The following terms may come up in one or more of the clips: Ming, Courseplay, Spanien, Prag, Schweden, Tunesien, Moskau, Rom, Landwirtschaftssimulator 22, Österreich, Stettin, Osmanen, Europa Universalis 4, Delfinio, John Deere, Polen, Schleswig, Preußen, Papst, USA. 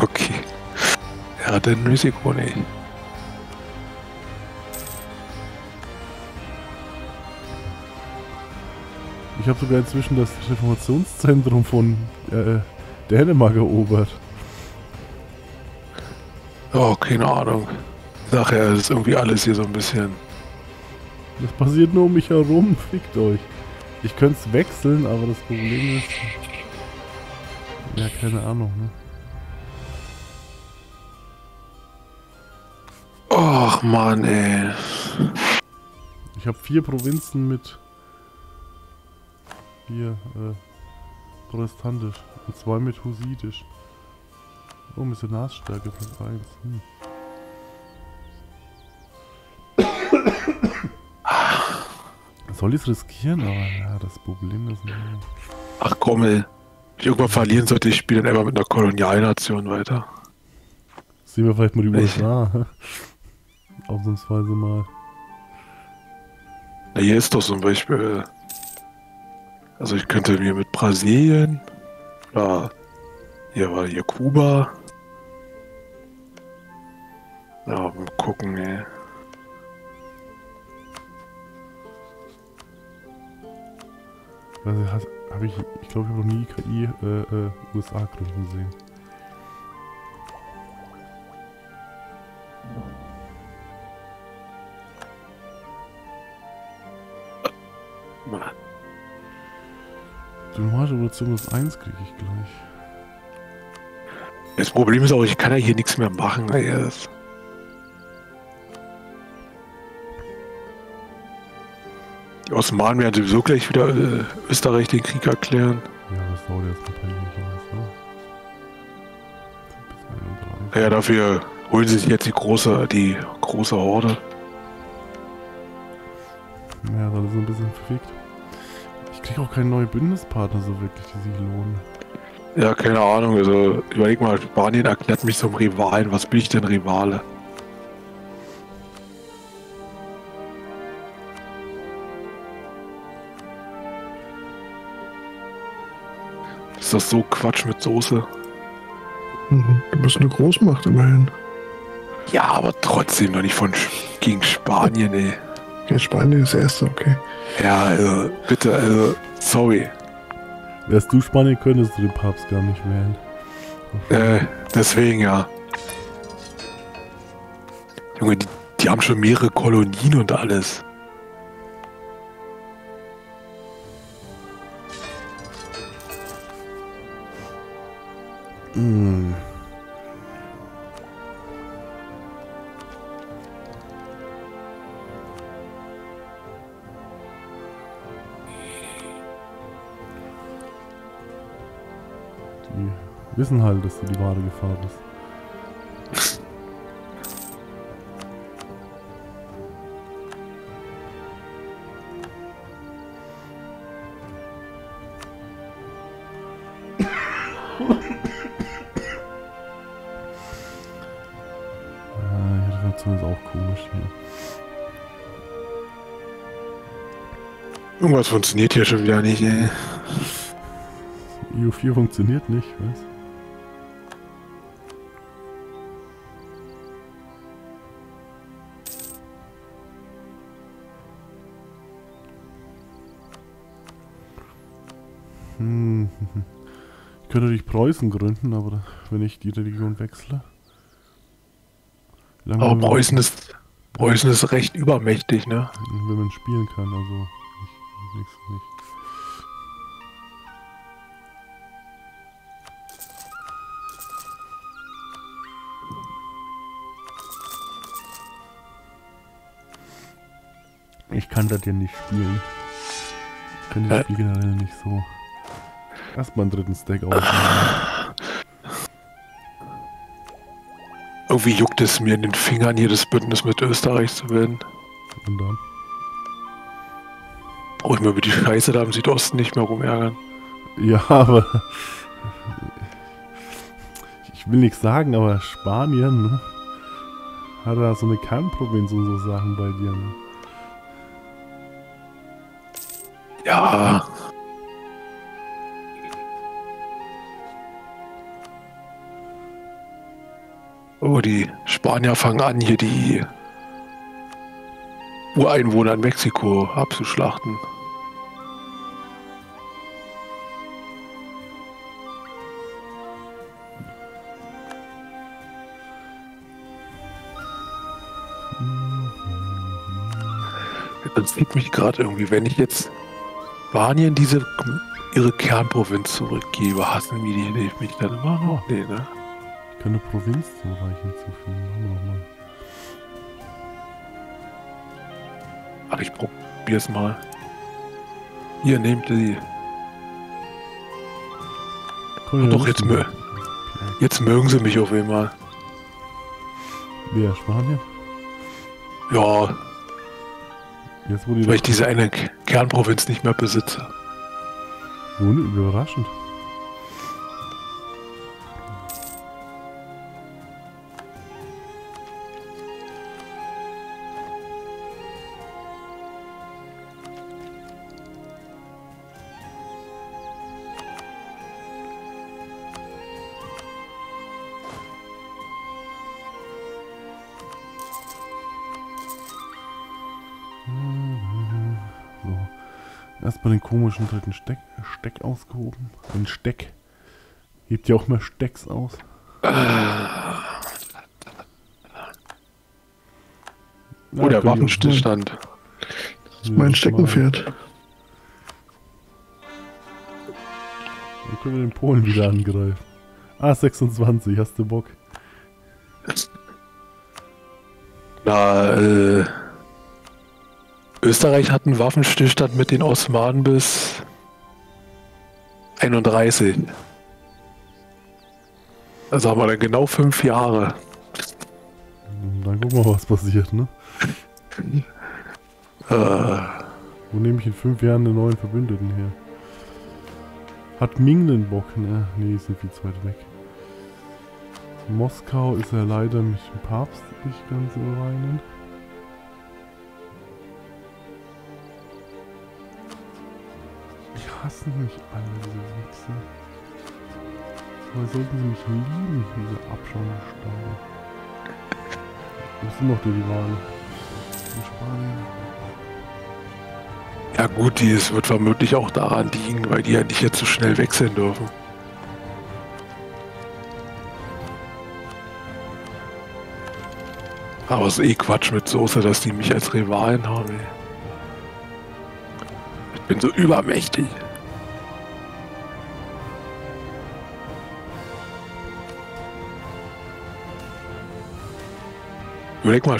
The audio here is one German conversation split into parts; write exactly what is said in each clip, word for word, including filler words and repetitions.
Okay. Ja, dann Risiko nicht. Ich habe sogar inzwischen das Reformationszentrum von äh, Dänemark erobert. Oh, keine Ahnung. Nachher ist irgendwie alles hier so ein bisschen... Das passiert nur um mich herum, fickt euch. Ich könnte es wechseln, aber das Problem ist... Ja, keine Ahnung, ne? Och, Mann, ey. Ich habe vier Provinzen mit... Hier, äh, protestantisch und zwei mit husidisch. Oh, Missionarsstärke plus eins. Hm. Soll ich es riskieren? Aber ja, das Problem ist... Nicht. Ach komm, ey. Ich irgendwann verlieren sollte, ich spiele dann immer mit einer Kolonialnation weiter. Sehen wir vielleicht mal die U S A. Ausnahmsweise mal. Na, hier ist doch zum Beispiel... Also ich könnte mir mit Brasilien, ja, hier war hier Kuba. Ja, mal gucken, ey. Also hab ich, ich glaube, ich habe noch nie K I äh, äh, U S A gründen gesehen. Mann. Diplomatische Revolution plus eins kriege ich gleich. Das Problem ist auch, ich kann ja hier nichts mehr machen. Yes. Die Osmanen werden sowieso gleich wieder äh, Österreich den Krieg erklären. Ja, das dauert jetzt wahrscheinlich nicht. Naja, dafür holen sie sich jetzt die große, die große Horde. Ja, das ist ein bisschen verfickt. Ich krieg auch keine neuen Bündnispartner so wirklich, die sich lohnen. Ja, keine Ahnung, also überleg mal, Spanien erklärt mich zum Rivalen, was bin ich denn Rivale? Ist das so Quatsch mit Soße? Mhm. Du bist eine Großmacht immerhin. Ja, aber trotzdem noch nicht von gegen Spanien, ey. Ja, Spanien ist der Erste, okay. Ja, also, bitte, also, sorry. Wärst du Spanien, könntest du den Papst gar nicht wählen. Äh, deswegen ja. Junge, die, die haben schon mehrere Kolonien und alles. Hm. Wissen halt, dass du die wahre Gefahr bist. Ah, die Situation ist auch komisch hier. Irgendwas funktioniert hier schon wieder nicht, ey. E U vier funktioniert nicht, weißt du? Hm. Ich könnte natürlich Preußen gründen, aber wenn ich die Religion wechsle. Aber Preußen ist, Preußen ist recht übermächtig, ne? Wenn man spielen kann, also ich, nichts nicht. Ich kann das ja nicht spielen. Ich kann das Spiel generell nicht so. Erstmal einen dritten Stack aufnehmen. Irgendwie juckt es mir in den Fingern, hier das Bündnis mit Österreich zu werden. Und dann? Brauche ich mir über die Scheiße da im Südosten nicht mehr rumärgern. Ja, aber... Ich will nichts sagen, aber Spanien, ne? Hat da so eine Kernprovinz und so Sachen bei dir, ne? Ja... Oh, die Spanier fangen an, hier die Ureinwohner in Mexiko abzuschlachten. Das sieht mich gerade irgendwie, wenn ich jetzt Spanien diese ihre Kernprovinz zurückgebe, hassen wir die mich dann immer noch? Nee, ne? Ich kann eine Provinz zum Reich hinzufügen, machen wir nochmal. Ach, ich probier's mal. Hier, nehmt die. Cool, doch, jetzt, mö jetzt mögen sie mich auf einmal. Wer, Spanien? Ja. Jetzt, die weil ich diese eine Kernprovinz nicht mehr besitze. Nun, überraschend. Erstmal den komischen dritten Steck, Steck ausgehoben. Ein Steck. Hebt ja auch mal Stecks aus. Ah. Ja, oh, der Waffenstillstand. Das ist mein Steckenpferd. Dann können wir den Polen wieder angreifen. Ah, sechsundzwanzig, hast du Bock? Na, äh... Österreich hat einen Waffenstillstand mit den Osmanen bis einunddreißig. Also haben wir dann genau fünf Jahre. Dann gucken wir, was passiert, ne? äh. Wo nehme ich in fünf Jahren einen neuen Verbündeten her? Hat Ming den Bock, ne? Ne, sind viel zu weit weg. Moskau ist ja leider mit dem Papst nicht ganz im Reinen. Hassen mich alle, diese Wichser. Aber sollten sie mich lieben, diese abschauende Staube. Wo sind noch die Rivalen? In Spanien. Ja gut, es wird vermutlich auch daran liegen, weil die ja nicht jetzt so schnell wechseln dürfen. Aber es ist eh Quatsch mit Soße, dass die mich als Rivalen haben. Ich bin so übermächtig. Überleg mal.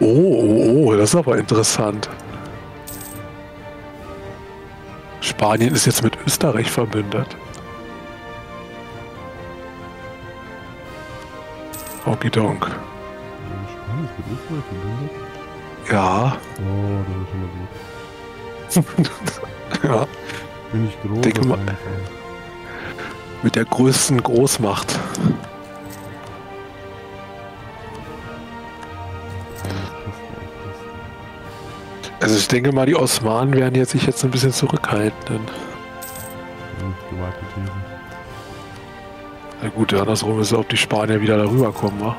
Oh, oh, oh, das ist aber interessant. Spanien ist jetzt mit Österreich verbündet. Okidonk. Spanien ist mit Österreich verbündet? Ja. Oh, das ist immer gut. Ja. Bin ich groß. Denke mal, mit der größten Großmacht. Also ich denke mal, die Osmanen werden jetzt sich jetzt ein bisschen zurückhalten. Na gut, andersrum ist es, ob die Spanier wieder darüber kommen, wa?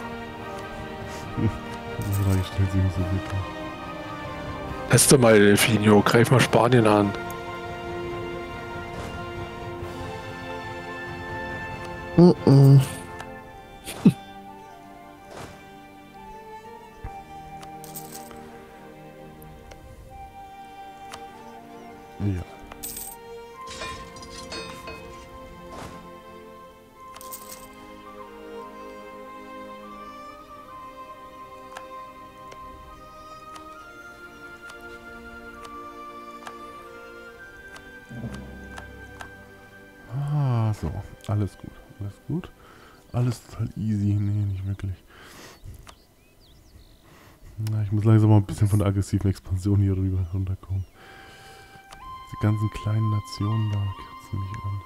Teste mal, Delfinio, greif mal Spanien an. Uh -uh. Ja. Ah, so. Alles gut. Alles gut. Alles total easy. Nee, nicht wirklich. Na, ich muss langsam mal ein bisschen von der aggressiven Expansion hier rüber runterkommen. Die ganzen kleinen Nationen da kürzen mich an.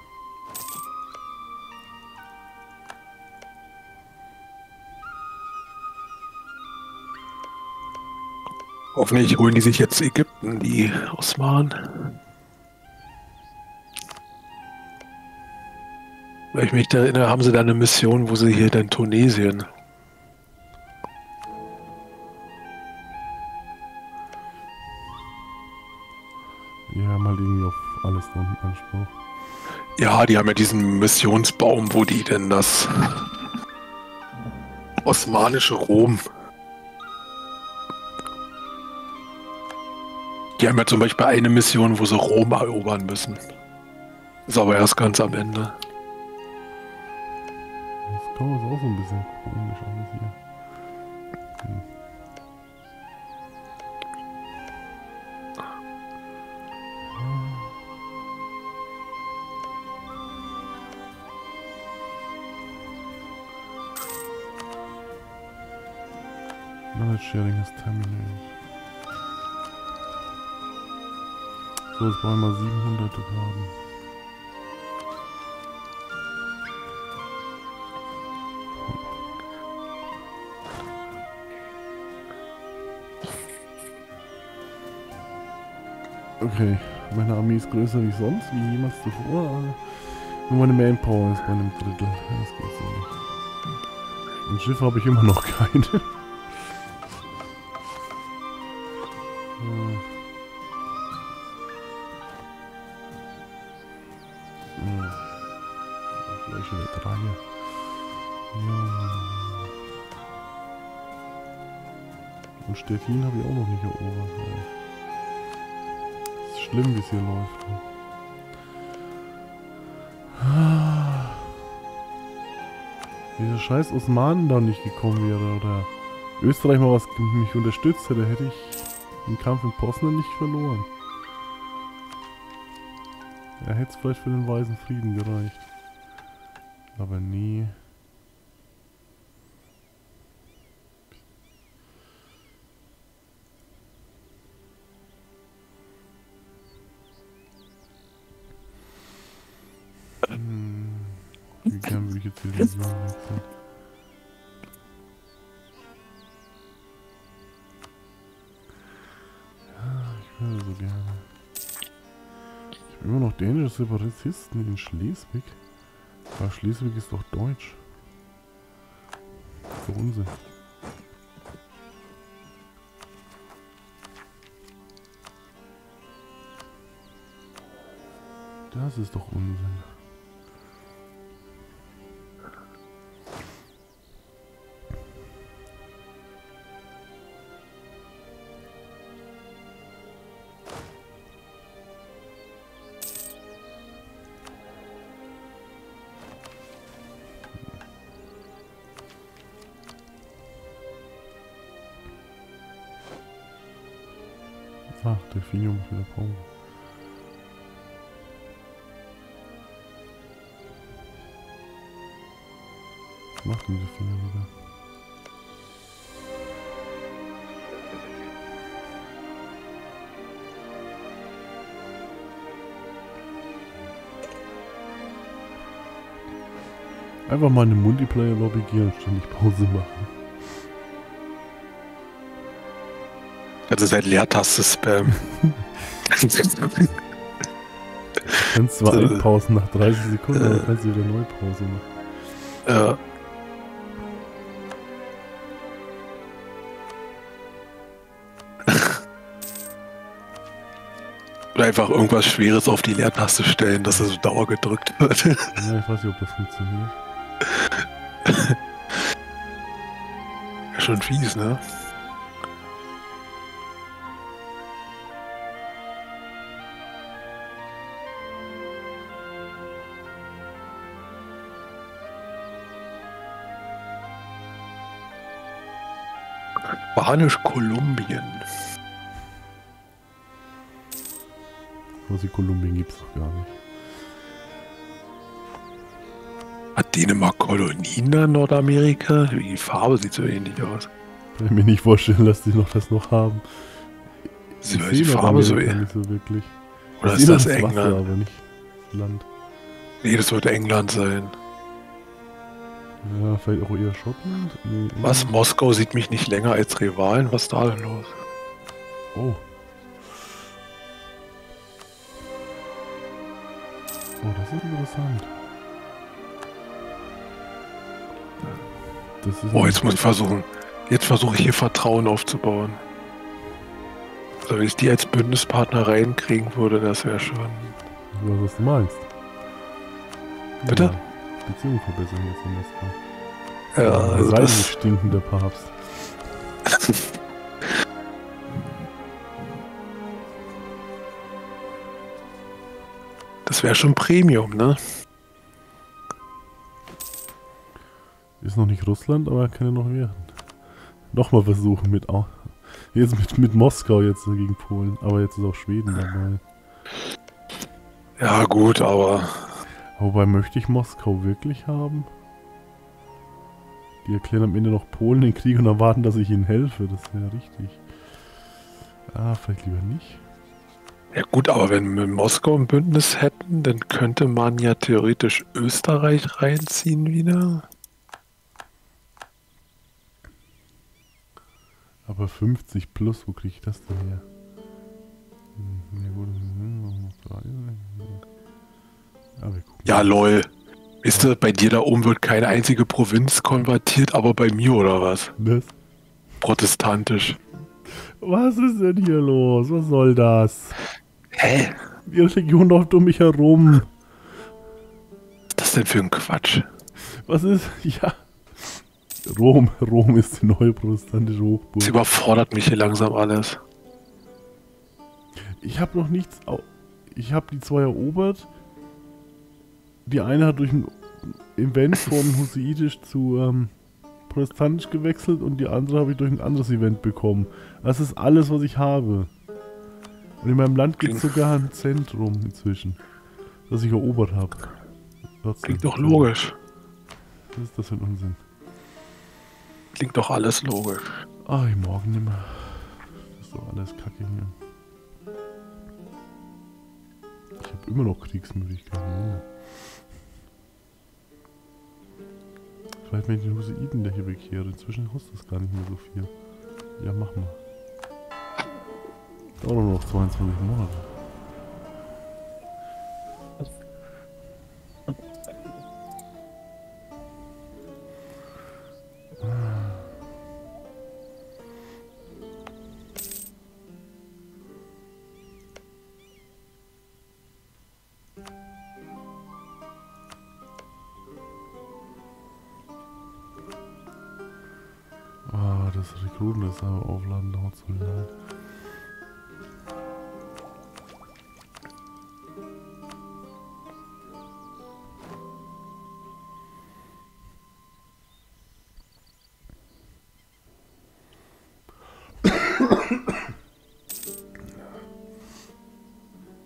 Hoffentlich holen die sich jetzt Ägypten, die Osmanen. Weil ich mich da erinnere, haben sie da eine Mission, wo sie hier dann Tunesien. das dann in Anspruch? Ja, die haben ja diesen Missionsbaum, wo die denn das osmanische Rom. Die haben ja zum Beispiel eine Mission, wo sie Rom erobern müssen. Ist aber erst ganz am Ende. Das kommt uns auch so ein bisschen komisch an hier. Hm. Sharing ist terminal. So, jetzt brauchen wir mal siebenhundert Graden. Okay, meine Armee ist größer wie sonst, wie jemals zuvor, aber nur meine Manpower ist bei einem Drittel. Das geht so nicht. Ein Schiff habe ich immer noch keine. Und Stettin habe ich auch noch nicht erobert. Es ist schlimm, wie es hier läuft. Dieser scheiß Osmanen da nicht gekommen wäre oder Österreich mal was mich unterstützt hätte, hätte ich den Kampf in Posen nicht verloren. Er ja, hätte es vielleicht für den weisen Frieden gereicht. Aber nie. Hm. Wie gern würde ich jetzt hier den Plan wechseln? Ja, ich würde so gerne. Ich habe immer noch dänische Separatisten in Schleswig. Aber Schleswig ist doch deutsch. Für Unsinn. Das ist doch Unsinn. Ach, Delphinium muss wieder brauchen. Was macht denn Delphinium wieder? Einfach mal eine Multiplayer-Lobby gehen und ständig Pause machen. Also seit Leertaste-Spam. Du kannst zwar einpausen nach dreißig Sekunden, aber kannst du wieder neue Pause machen. Ja. Oder einfach irgendwas Schweres auf die Leertaste stellen, dass es so Dauer gedrückt wird. Ja, ich weiß nicht, ob das funktioniert. Ja, schon fies, ne? Spanisch-Kolumbien. Was in Kolumbien gibt's doch gar nicht. Hat Dänemark Kolonien in Nordamerika? Die Farbe sieht so ähnlich aus. Ich kann mir nicht vorstellen, dass die noch das noch haben. Sie weiß die Farbe so ähnlich. So wirklich. Oder ist das England? Wasser, aber nicht das Land. Nee, das wird England sein. Ja, vielleicht auch eher Schottland? Nee, was? Moskau sieht mich nicht länger als Rivalen? Was ist da denn los? Oh. Oh, das ist interessant. Das ist oh, jetzt muss ich versuchen. Jetzt versuche ich hier Vertrauen aufzubauen. Also wenn ich die als Bündnispartner reinkriegen würde, das wäre schon... was, was du meinst. Bitte? Ja, Beziehung verbessern jetzt in Moskau. Ja, also das... Rein stinkender Papst. Das wäre schon Premium, ne? Ist noch nicht Russland, aber kann ja noch werden. Nochmal versuchen mit... Jetzt mit, mit Moskau jetzt gegen Polen. Aber jetzt ist auch Schweden dabei. Ja gut, aber... Wobei, möchte ich Moskau wirklich haben? Die erklären am Ende noch Polen den Krieg und erwarten, dass ich ihnen helfe. Das wäre richtig. Ah, vielleicht lieber nicht. Ja gut, aber wenn wir Moskau im Bündnis hätten, dann könnte man ja theoretisch Österreich reinziehen wieder. Aber fünfzig plus, wo kriege ich das denn her? Ja, lol. Weißt du, bei dir da oben wird keine einzige Provinz konvertiert, aber bei mir oder was? Was? Protestantisch. Was ist denn hier los? Was soll das? Hä? Die Religion läuft um mich herum. Was ist das denn für ein Quatsch? Was ist? Ja. Rom. Rom ist die neue protestantische Hochburg. Das überfordert mich hier langsam alles. Ich habe noch nichts... Ich habe die zwei erobert. Die eine hat durch ein Event von Hussitisch zu ähm, Protestantisch gewechselt und die andere habe ich durch ein anderes Event bekommen. Das ist alles, was ich habe. Und in meinem Land gibt es sogar ein Zentrum inzwischen, das ich erobert habe. Klingt doch logisch. Was ist das für ein Unsinn? Klingt doch alles logisch. Ach, ich morgen nicht mehr. Das ist doch alles Kacke hier. Ich habe immer noch Kriegsmüdigkeiten. Vielleicht mit den Hussiten, der hier bekehre. Inzwischen kostet das gar nicht mehr so viel. Ja, mach mal. Dauert nur noch zweiundzwanzig Monate. Das aber aufladen dauert so lange.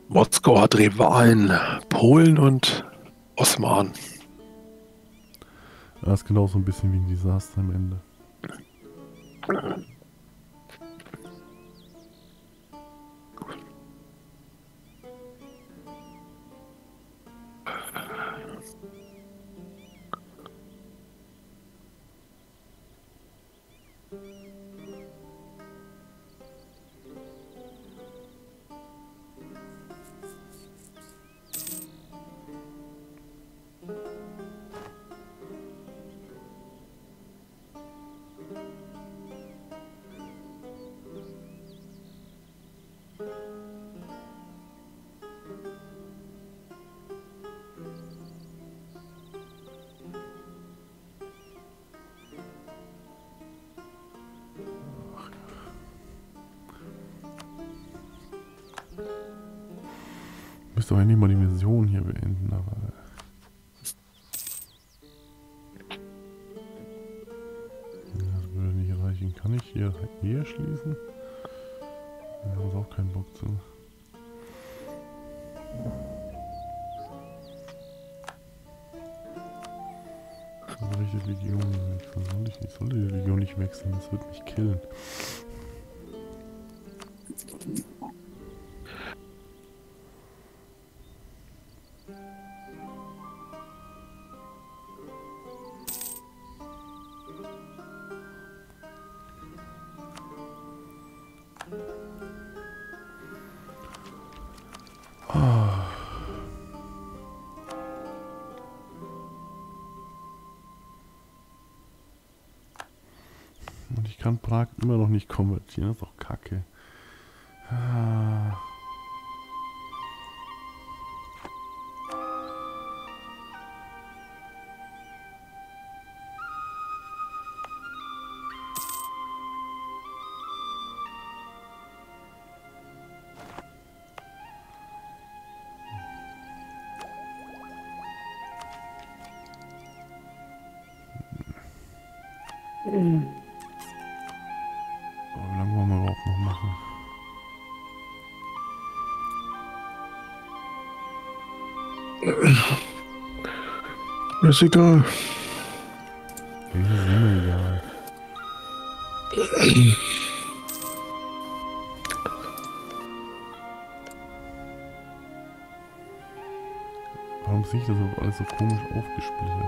Moskau hat Rivalen, Polen und Osmanen. Das ist genau so ein bisschen wie ein Desaster am Ende. Ich müsste eigentlich mal die Mission hier beenden, aber... Das würde nicht reichen. Kann ich hier hier schließen? Da habe ich auch keinen Bock zu. Soll ich die Legion wechseln? Soll ich nicht? Soll die Legion nicht wechseln? Das wird mich killen. Prag immer noch nicht konvertieren, das ist doch kacke. Ah. Mhm. Oh, wie lange wollen wir überhaupt noch machen? Ist egal. Mhm, egal. Warum sehe ich das alles so komisch aufgesplittert?